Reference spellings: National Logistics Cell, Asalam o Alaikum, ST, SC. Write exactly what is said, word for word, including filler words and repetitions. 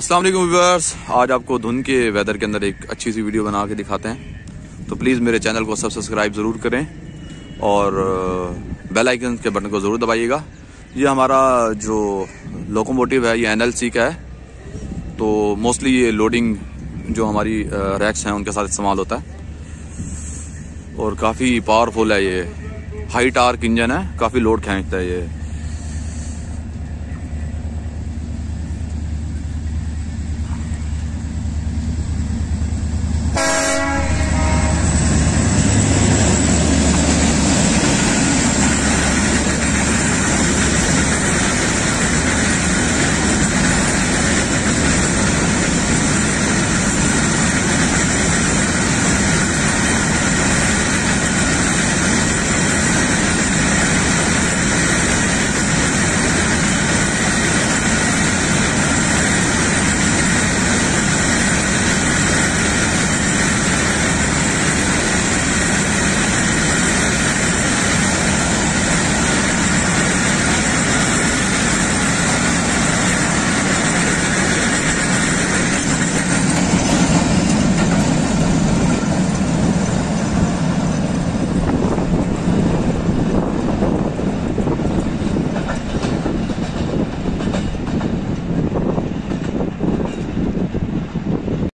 अस्सलाम वालेकुम व्यूअर्स, आज आपको धुंध के वेदर के अंदर एक अच्छी सी वीडियो बना के दिखाते हैं। तो प्लीज़ मेरे चैनल को सब्सक्राइब ज़रूर करें और बेल आइकन के बटन को ज़रूर दबाइएगा। ये हमारा जो लोकोमोटिव है ये एन एल सी का है, तो मोस्टली ये लोडिंग जो हमारी रैक्स हैं उनके साथ इस्तेमाल होता है और काफ़ी पावरफुल है। ये हाई टार्क इंजन है, काफ़ी लोड खींचता है ये